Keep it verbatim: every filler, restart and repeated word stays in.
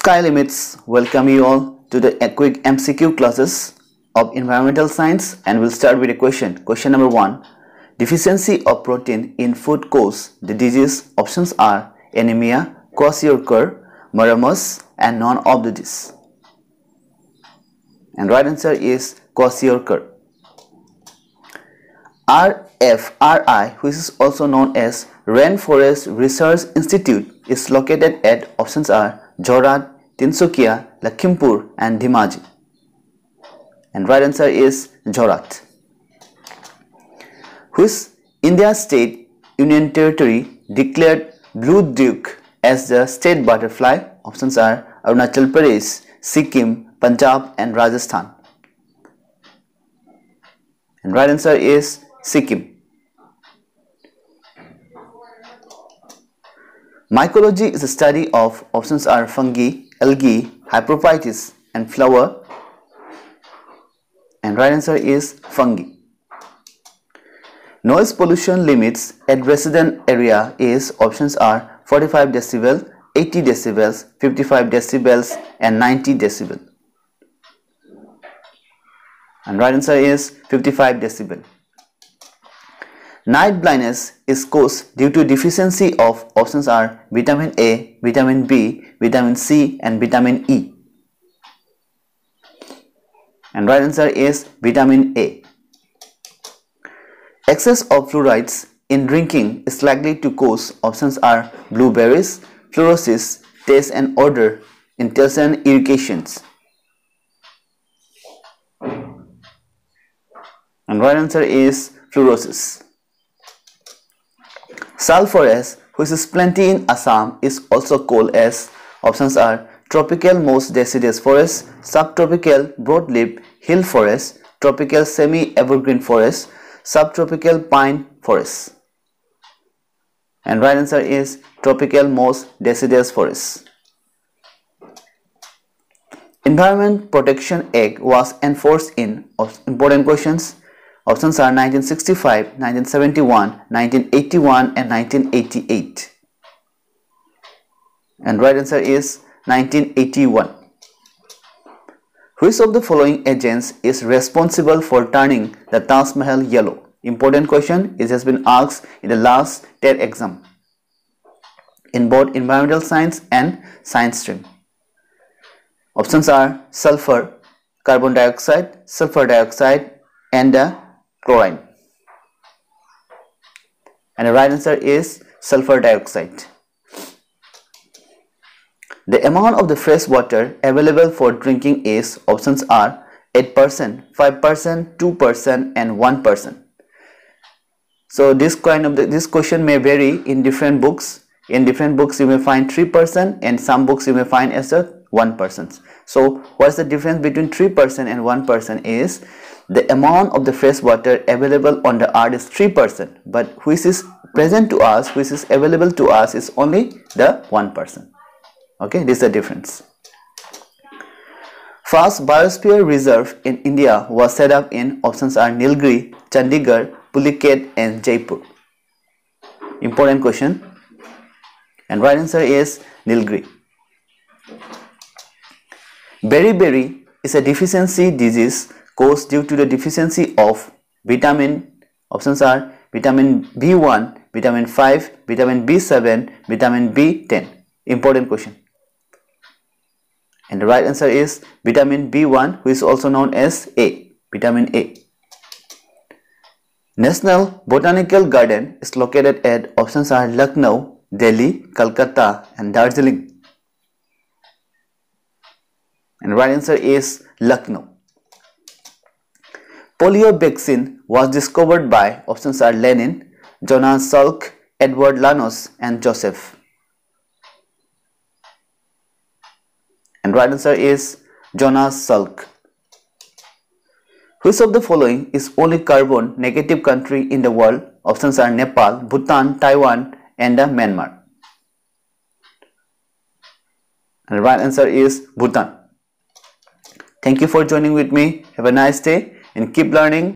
Sky Limits welcome you all to the quick M C Q classes of environmental science, and we'll start with a question. Question number one. Deficiency of protein in food causes the disease. Options are anemia, kwashiorkor, marasmus, and none of the disease. And right answer is kwashiorkor. R F R I, which is also known as Rainforest Research Institute, is located at options are Jorhat, Tinsukia, Lakhimpur, and Dimaji. And right answer is Jorhat. Which India State Union Territory declared Blue Duke as the state butterfly? Options are Arunachal Pradesh, Sikkim, Punjab, and Rajasthan. And right answer is Sikkim. Mycology is the study of, options are fungi, algae, hyphaeites, and flower. And right answer is fungi. Noise pollution limits at resident area is, options are forty-five decibel, eighty decibels, fifty-five decibels, and ninety decibel. And right answer is fifty-five decibel. Night blindness is caused due to deficiency of, options are vitamin A, vitamin B, vitamin C, and vitamin E. And right answer is vitamin A. Excess of fluorides in drinking is likely to cause, options are blueberries, fluorosis, taste and odor, and tertiary irrigations. And right answer is fluorosis. Sulphurous, which is plenty in Assam, is also called as, options are tropical most deciduous forest, subtropical broadleaf hill forest, tropical semi-evergreen forest, subtropical pine forest. And right answer is tropical most deciduous forest. Environment Protection Act was enforced in, important questions. Options are nineteen sixty-five, nineteen seventy-one, nineteen eighty-one, and nineteen eighty-eight. And right answer is nineteen eighty-one. Which of the following agents is responsible for turning the Taj Mahal yellow? Important question. It has been asked in the last T E T exam in both environmental science and science stream. Options are sulfur, carbon dioxide, sulfur dioxide, and the chlorine. And the right answer is sulfur dioxide. The amount of the fresh water available for drinking is, options are eight percent, five percent, two percent, and one percent. So this kind of the, this question may vary in different books. In different books you may find three percent, and some books you may find as the one percent. So what's the difference between three percent and one percent is the amount of the fresh water available on the earth is three percent, but which is present to us, which is available to us, is only the one percent. Okay, this is the difference. First biosphere reserve in India was set up in, options are Nilgiri, Chandigarh, Puliket, and Jaipur. Important question. And right answer is Nilgiri. Beriberi is a deficiency disease caused due to the deficiency of vitamin, options are vitamin B one, vitamin five, vitamin B seven, vitamin B ten. Important question. And the right answer is vitamin B one, which is also known as A, vitamin A. National Botanical Garden is located at, options are Lucknow, Delhi, Kolkata, and Darjeeling. And the right answer is Lucknow. Polio vaccine was discovered by, options are Lenin, Jonas Salk, Edward Lanos, and Joseph. And right answer is Jonas Salk. Which of the following is only carbon negative country in the world? Options are Nepal, Bhutan, Taiwan, and Myanmar. And the right answer is Bhutan. Thank you for joining with me. Have a nice day. And keep learning.